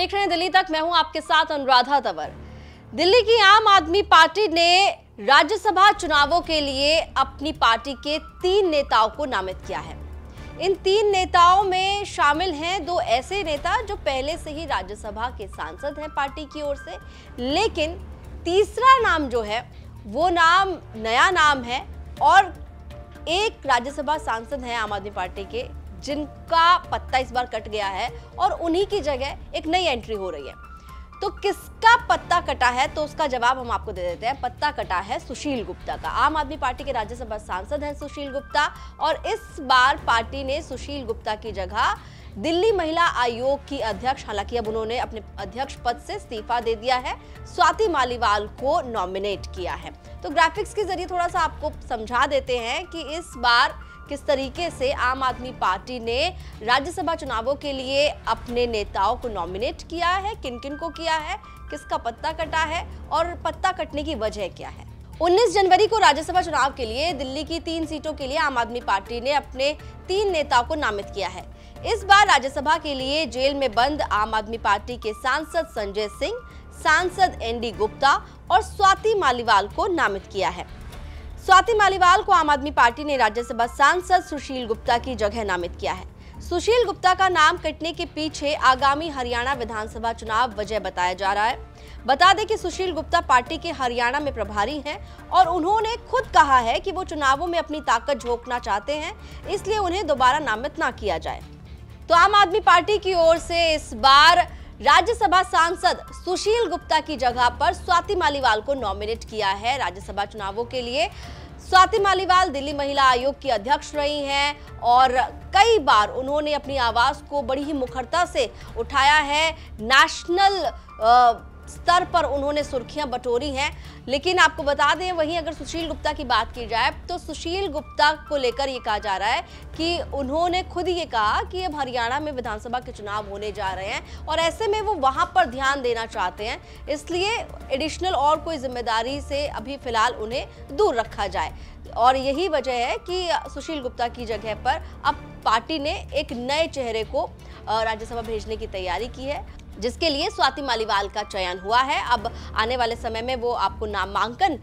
देख रहे हैं दिल्ली तक, मैं हूं आपके साथ अनुराधा तवर। दिल्ली की आम आदमी पार्टी ने राज्यसभा चुनावों के लिए अपनी पार्टी के 3 नेताओं को नामित किया है। इन 3 नेताओं में शामिल हैं 2 ऐसे नेता जो पहले से ही राज्यसभा के सांसद हैं पार्टी की ओर से, लेकिन तीसरा नाम जो है वो नाम नया नाम है और एक राज्यसभा सांसद हैं आम आदमी पार्टी के जिनका पत्ता इस बार कट गया है और उन्हीं की जगह एक नई एंट्री हो रही है। तो किसका पत्ता कटा है, तो उसका जवाब हम आपको दे देते हैं। पत्ता कटा है सुशील गुप्ता का। आम आदमी पार्टी के राज्यसभा सांसद हैं सुशील गुप्ता और इस बार पार्टी ने सुशील गुप्ता की जगह दिल्ली महिला आयोग की अध्यक्ष, हालांकि अब उन्होंने अपने अध्यक्ष पद से इस्तीफा दे दिया है, स्वाति मालीवाल को नॉमिनेट किया है। तो ग्राफिक्स के जरिए थोड़ा सा आपको समझा देते हैं कि इस बार किस तरीके से आम आदमी पार्टी ने राज्यसभा चुनावों के लिए अपने नेताओं को नॉमिनेट किया है, किन किन को किया है, किसका पत्ता कटा है और पत्ता कटने की वजह क्या है। 19 जनवरी को राज्यसभा चुनाव के लिए दिल्ली की 3 सीटों के लिए आम आदमी पार्टी ने अपने 3 नेताओं को नामित किया है। इस बार राज्यसभा के लिए जेल में बंद आम आदमी पार्टी के सांसद संजय सिंह, सांसद ND गुप्ता और स्वाति मालीवाल को नामित किया है। स्वाति मालीवाल को आम आदमी पार्टी ने राज्यसभा सांसद सुशील गुप्ता की जगह नामित किया है। सुशील गुप्ता का नाम कटने के पीछे आगामी हरियाणा विधानसभा चुनाव वजह बताया जा रहा है। बता दें कि सुशील गुप्ता पार्टी के हरियाणा में प्रभारी हैं और उन्होंने खुद कहा है कि वो चुनावों में अपनी ताकत झोंकना चाहते हैं, इसलिए उन्हें दोबारा नामित ना किया जाए। तो आम आदमी पार्टी की ओर से इस बार राज्यसभा सांसद सुशील गुप्ता की जगह पर स्वाति मालीवाल को नॉमिनेट किया है राज्यसभा चुनावों के लिए। स्वाति मालीवाल दिल्ली महिला आयोग की अध्यक्ष रही हैं और कई बार उन्होंने अपनी आवाज को बड़ी ही मुखरता से उठाया है। नेशनल स्तर पर उन्होंने सुर्खियां बटोरी हैं, लेकिन आपको बता दें वहीं अगर सुशील गुप्ता की बात की जाए तो सुशील गुप्ता को लेकर ये कहा जा रहा है कि उन्होंने खुद ये कहा कि अब हरियाणा में विधानसभा के चुनाव होने जा रहे हैं और ऐसे में वो वहां पर ध्यान देना चाहते हैं, इसलिए एडिशनल और कोई जिम्मेदारी से अभी फिलहाल उन्हें दूर रखा जाए। और यही वजह है कि सुशील गुप्ता की जगह पर अब पार्टी ने एक नए चेहरे को राज्यसभा भेजने की तैयारी की है, जिसके लिए स्वाति मालीवाल का चयन हुआ है। अब आने वाले समय में वो आपको नामांकन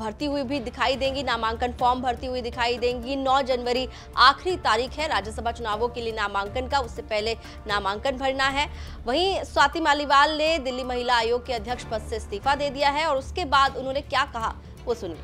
भरती हुई भी दिखाई देंगी, नामांकन फॉर्म भरती हुई दिखाई देंगी। 9 जनवरी आखिरी तारीख है राज्यसभा चुनावों के लिए नामांकन का, उससे पहले नामांकन भरना है। वहीं स्वाति मालीवाल ने दिल्ली महिला आयोग के अध्यक्ष पद से इस्तीफा दे दिया है और उसके बाद उन्होंने क्या कहा वो सुनिए।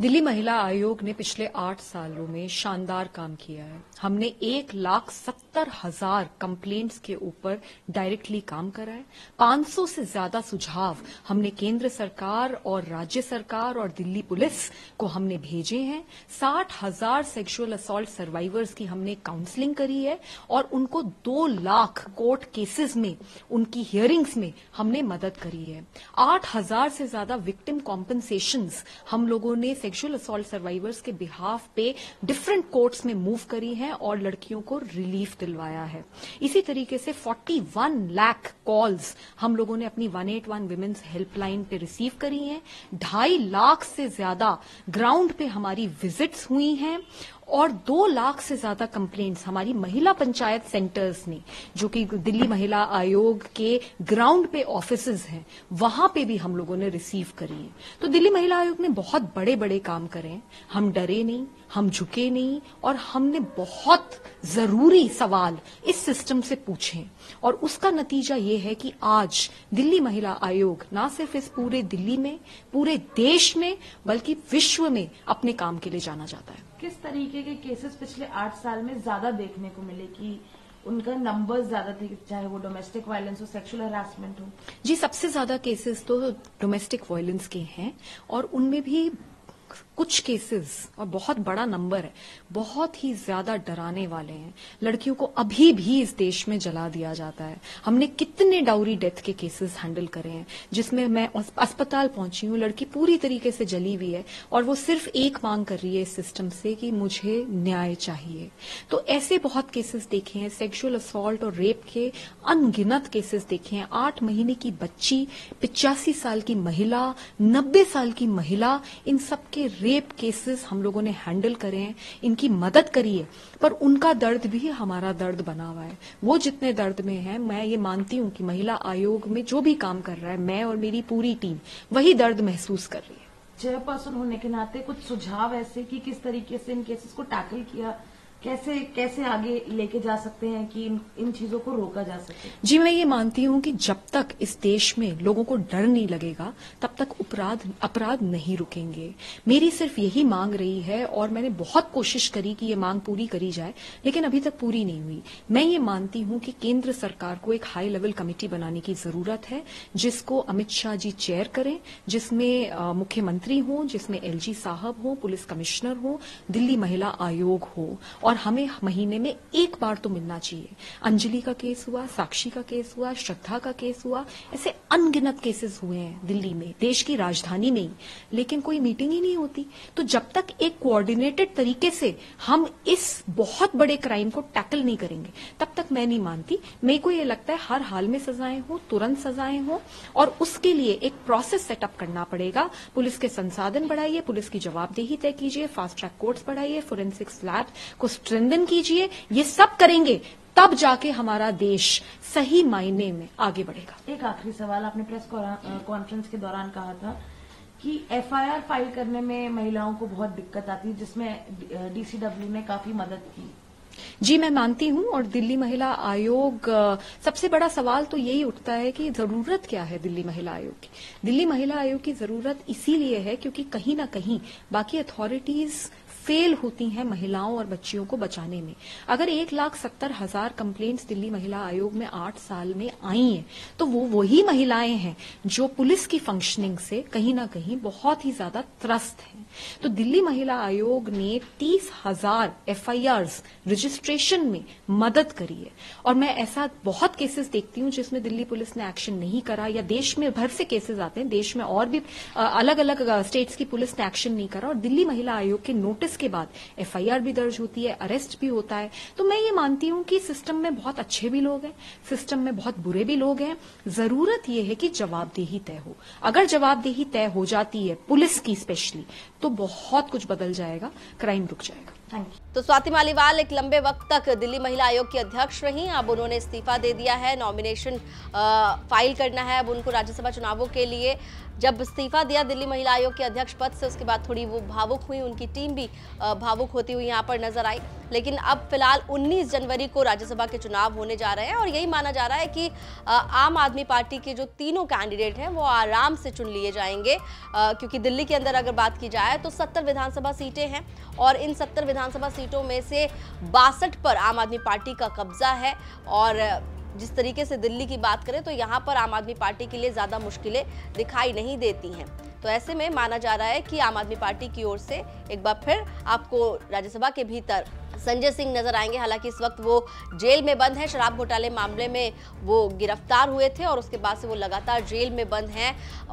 दिल्ली महिला आयोग ने पिछले 8 सालों में शानदार काम किया है। हमने 1,70,000 कंप्लेंट्स के ऊपर डायरेक्टली काम करा है। 500 से ज्यादा सुझाव हमने केंद्र सरकार और राज्य सरकार और दिल्ली पुलिस को हमने भेजे हैं। 60,000 सेक्सुअल असॉल्ट सर्वाइवर्स की हमने काउंसलिंग करी है और उनको 2 लाख कोर्ट केसेस में उनकी हियरिंग्स में हमने मदद करी है। 8,000 से ज्यादा विक्टिम कॉम्पनसेशन हम लोगों ने सेक्सुअल असॉल्ट सर्वाइवर्स के बिहाफ पे डिफरेंट कोर्ट्स में मूव करी हैं और लड़कियों को रिलीफ दिलवाया है। इसी तरीके से 41 लाख कॉल्स हम लोगों ने अपनी 181 विमेन्स हेल्पलाइन पे रिसीव करी हैं। 2.5 लाख से ज्यादा ग्राउंड पे हमारी विजिट्स हुई हैं और 2 लाख से ज्यादा कंप्लेंट्स हमारी महिला पंचायत सेंटर्स ने, जो कि दिल्ली महिला आयोग के ग्राउंड पे ऑफिसेज हैं, वहां पे भी हम लोगों ने रिसीव करी है। तो दिल्ली महिला आयोग ने बहुत बड़े बड़े काम करे। हम डरे नहीं, हम झुके नहीं और हमने बहुत जरूरी सवाल इस सिस्टम से पूछे और उसका नतीजा ये है कि आज दिल्ली महिला आयोग ना सिर्फ इस पूरे दिल्ली में, पूरे देश में बल्कि विश्व में अपने काम के लिए जाना जाता है। किस तरीके के केसेस पिछले 8 साल में ज्यादा देखने को मिले कि उनका नंबर ज्यादा थे, चाहे वो डोमेस्टिक वायलेंस हो, सेक्सुअल हरासमेंट हो? जी, सबसे ज्यादा केसेस तो डोमेस्टिक वायलेंस के हैं और उनमें भी कुछ केसेस और बहुत बड़ा नंबर है, बहुत ही ज्यादा डराने वाले हैं। लड़कियों को अभी भी इस देश में जला दिया जाता है। हमने कितने डाउरी डेथ के केसेस हैंडल करे हैं जिसमें मैं अस्पताल पहुंची हूं, लड़की पूरी तरीके से जली हुई है और वो सिर्फ एक मांग कर रही है इस सिस्टम से कि मुझे न्याय चाहिए। तो ऐसे बहुत केसेस देखे हैं, सेक्सुअल असॉल्ट और रेप के अनगिनत केसेस देखे हैं। 8 महीने की बच्ची, 85 साल की महिला, 90 साल की महिला, इन सबके रेप केसेस हम लोगों ने हैंडल करे हैं, इनकी मदद करी है, पर उनका दर्द भी हमारा दर्द बना हुआ है। वो जितने दर्द में है, मैं ये मानती हूं कि महिला आयोग में जो भी काम कर रहा है, मैं और मेरी पूरी टीम वही दर्द महसूस कर रही है। चेयरपर्सन होने के नाते कुछ सुझाव ऐसे कि किस तरीके से इन केसेस को टैकल किया, कैसे कैसे आगे लेके जा सकते हैं कि इन चीजों को रोका जा सके? जी, मैं ये मानती हूं कि जब तक इस देश में लोगों को डर नहीं लगेगा, तब तक अपराध नहीं रुकेंगे। मेरी सिर्फ यही मांग रही है और मैंने बहुत कोशिश करी कि ये मांग पूरी करी जाए, लेकिन अभी तक पूरी नहीं हुई। मैं ये मानती हूं कि केंद्र सरकार को एक हाई लेवल कमेटी बनाने की जरूरत है, जिसको अमित शाह जी चेयर करें, जिसमें मुख्यमंत्री हों, जिसमें LG साहब हों, पुलिस कमिश्नर हों, दिल्ली महिला आयोग हो, और हमें महीने में एक बार तो मिलना चाहिए। अंजलि का केस हुआ, साक्षी का केस हुआ, श्रद्धा का केस हुआ, ऐसे अनगिनत केसेस हुए हैं दिल्ली में, देश की राजधानी में ही, लेकिन कोई मीटिंग ही नहीं होती। तो जब तक एक कोऑर्डिनेटेड तरीके से हम इस बहुत बड़े क्राइम को टैकल नहीं करेंगे, तब तक मैं नहीं मानती। मेरे को ये लगता है हर हाल में सजाएं हों, तुरंत सजाएं हों, और उसके लिए एक प्रोसेस सेटअप करना पड़ेगा। पुलिस के संसाधन बढ़ाइए, पुलिस की जवाबदेही तय कीजिए, फास्ट ट्रैक कोर्ट्स बढ़ाइए, फोरेंसिक्स लैब को स्ट्रेंथन कीजिए। ये सब करेंगे तब जाके हमारा देश सही मायने में आगे बढ़ेगा। एक आखिरी सवाल, आपने प्रेस कॉन्फ्रेंस के दौरान कहा था कि FIR फाइल करने में महिलाओं को बहुत दिक्कत आती है, जिसमें DCW ने काफी मदद की। जी, मैं मानती हूं, और दिल्ली महिला आयोग, सबसे बड़ा सवाल तो यही उठता है कि जरूरत क्या है दिल्ली महिला आयोग की। दिल्ली महिला आयोग की जरूरत इसीलिए है क्योंकि कहीं ना कहीं बाकी अथॉरिटीज फेल होती हैं महिलाओं और बच्चियों को बचाने में। अगर 1,70,000 कंप्लेंट्स दिल्ली महिला आयोग में 8 साल में आई हैं, तो वही महिलाएं हैं जो पुलिस की फंक्शनिंग से कहीं ना कहीं बहुत ही ज्यादा त्रस्त हैं। तो दिल्ली महिला आयोग ने 30,000 FIRs रजिस्ट्रेशन में मदद करी है, और मैं ऐसा बहुत केसेस देखती हूं जिसमें दिल्ली पुलिस ने एक्शन नहीं करा, या देश में भर से केसेस आते हैं, देश में और भी अलग अलग स्टेट्स की पुलिस ने एक्शन नहीं करा, और दिल्ली महिला आयोग के नोटिस के बाद FIR भी दर्ज होती है, अरेस्ट भी होता है। तो मैं ये मानती हूं कि सिस्टम में बहुत अच्छे भी लोग हैं, सिस्टम में बहुत बुरे भी लोग हैं। जरूरत यह है कि जवाबदेही तय हो। अगर जवाबदेही तय हो जाती है पुलिस की स्पेशली, तो बहुत कुछ बदल जाएगा, क्राइम रुक जाएगा। तो स्वाति मालीवाल एक लंबे वक्त तक दिल्ली महिला आयोग की अध्यक्ष रहीं, अब उन्होंने इस्तीफा दे दिया है, नॉमिनेशन फाइल करना है अब उनको राज्यसभा चुनावों के लिए। जब इस्तीफा दिया दिल्ली महिला आयोग के अध्यक्ष पद से, उसके बाद थोड़ी वो भावुक हुई, उनकी टीम भी भावुक होती हुई यहाँ पर नजर आई। लेकिन अब फिलहाल 19 जनवरी को राज्यसभा के चुनाव होने जा रहे हैं, और यही माना जा रहा है कि आम आदमी पार्टी के जो तीनों कैंडिडेट हैं वो आराम से चुन लिए जाएंगे, क्योंकि दिल्ली के अंदर अगर बात की जाए तो 70 विधानसभा सीटें हैं, और इन 70 विधानसभा सीटों में से 62 पर आम आदमी पार्टी का कब्जा है। और जिस तरीके से दिल्ली की बात करें तो यहाँ पर आम आदमी पार्टी के लिए ज़्यादा मुश्किलें दिखाई नहीं देती हैं। तो ऐसे में माना जा रहा है कि आम आदमी पार्टी की ओर से एक बार फिर आपको राज्यसभा के भीतर संजय सिंह नजर आएंगे। हालांकि इस वक्त वो जेल में बंद हैं, शराब घोटाले मामले में वो गिरफ्तार हुए थे और उसके बाद से वो लगातार जेल में बंद हैं।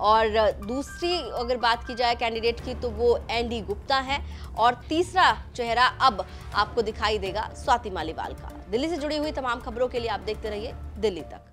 और दूसरी अगर बात की जाए कैंडिडेट की, तो वो ND गुप्ता हैं, और तीसरा चेहरा अब आपको दिखाई देगा स्वाति मालीवाल का। दिल्ली से जुड़ी हुई तमाम खबरों के लिए आप देखते रहिए दिल्ली तक।